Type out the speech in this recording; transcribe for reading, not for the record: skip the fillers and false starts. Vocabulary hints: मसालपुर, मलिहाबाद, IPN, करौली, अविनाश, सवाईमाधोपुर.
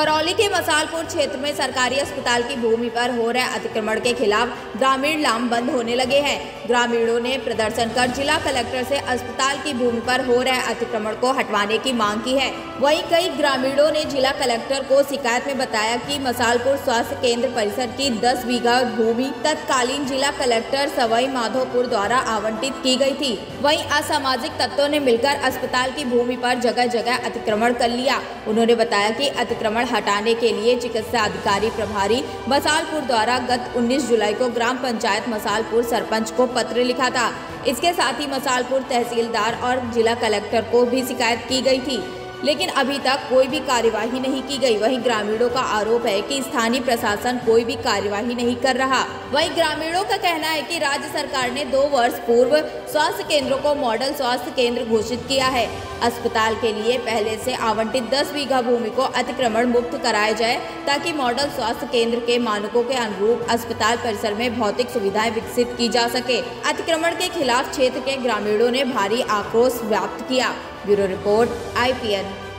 करौली के मसालपुर क्षेत्र में सरकारी अस्पताल की भूमि पर हो रहे अतिक्रमण के खिलाफ ग्रामीण लामबंद होने लगे हैं। ग्रामीणों ने प्रदर्शन कर जिला कलेक्टर से अस्पताल की भूमि पर हो रहे अतिक्रमण को हटवाने की मांग की है। वहीं कई ग्रामीणों ने जिला कलेक्टर को शिकायत में बताया कि मसालपुर स्वास्थ्य केंद्र परिसर की 10 बीघा भूमि तत्कालीन जिला कलेक्टर सवाईमाधोपुर द्वारा आवंटित की गयी थी। वहीं असामाजिक तत्वों ने मिलकर अस्पताल की भूमि पर जगह जगह अतिक्रमण कर लिया। उन्होंने बताया कि अतिक्रमण हटाने के लिए चिकित्सा अधिकारी प्रभारी मसालपुर द्वारा गत 19 जुलाई को ग्राम पंचायत मसालपुर सरपंच को पत्र लिखा था। इसके साथ ही मसालपुर तहसीलदार और जिला कलेक्टर को भी शिकायत की गई थी, लेकिन अभी तक कोई भी कार्यवाही नहीं की गई। वहीं ग्रामीणों का आरोप है कि स्थानीय प्रशासन कोई भी कार्यवाही नहीं कर रहा। वहीं ग्रामीणों का कहना है कि राज्य सरकार ने 2 वर्ष पूर्व स्वास्थ्य केंद्रों को मॉडल स्वास्थ्य केंद्र घोषित किया है। अस्पताल के लिए पहले से आवंटित 10 बीघा भूमि को अतिक्रमण मुक्त कराया जाए, ताकि मॉडल स्वास्थ्य केंद्र के मानकों के अनुरूप अस्पताल परिसर में भौतिक सुविधाएं विकसित की जा सके। अतिक्रमण के खिलाफ क्षेत्र के ग्रामीणों ने भारी आक्रोश व्यक्त किया। Bureau report IPN।